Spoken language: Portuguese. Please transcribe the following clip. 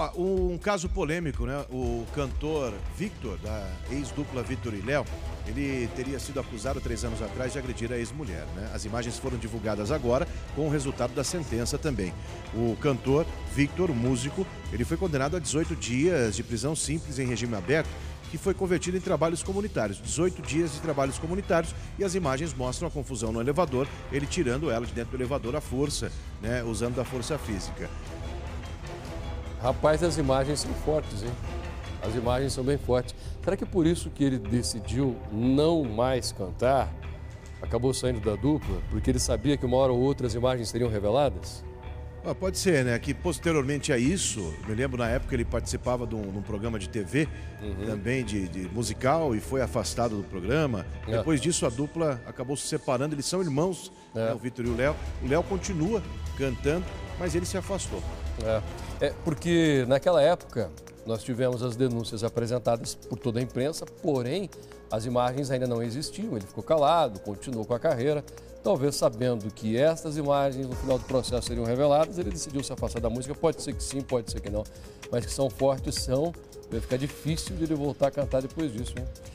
Ó, um caso polêmico, né? O cantor Victor, da ex-dupla Victor e Léo, ele teria sido acusado 3 anos atrás de agredir a ex-mulher, né? As imagens foram divulgadas agora com o resultado da sentença também. O cantor Victor, músico, ele foi condenado a 18 dias de prisão simples em regime aberto, que foi convertido em trabalhos comunitários, 18 dias de trabalhos comunitários, e as imagens mostram a confusão no elevador, ele tirando ela de dentro do elevador à força, né? Usando da força física. Rapaz, as imagens são fortes, hein? As imagens são bem fortes. Será que é por isso que ele decidiu não mais cantar? Acabou saindo da dupla? Porque ele sabia que uma hora ou outra as imagens seriam reveladas? Ah, pode ser, né? Que posteriormente a isso, me lembro na época ele participava de um programa de TV, também de musical, e foi afastado do programa. É. Depois disso a dupla acabou se separando, eles são irmãos, né? O Victor e o Léo. O Léo continua cantando, mas ele se afastou. É porque naquela época nós tivemos as denúncias apresentadas por toda a imprensa, porém as imagens ainda não existiam, ele ficou calado, continuou com a carreira. Talvez sabendo que estas imagens no final do processo seriam reveladas, ele decidiu se afastar da música. Pode ser que sim, pode ser que não, mas que são fortes, são. Vai ficar difícil de ele voltar a cantar depois disso, hein?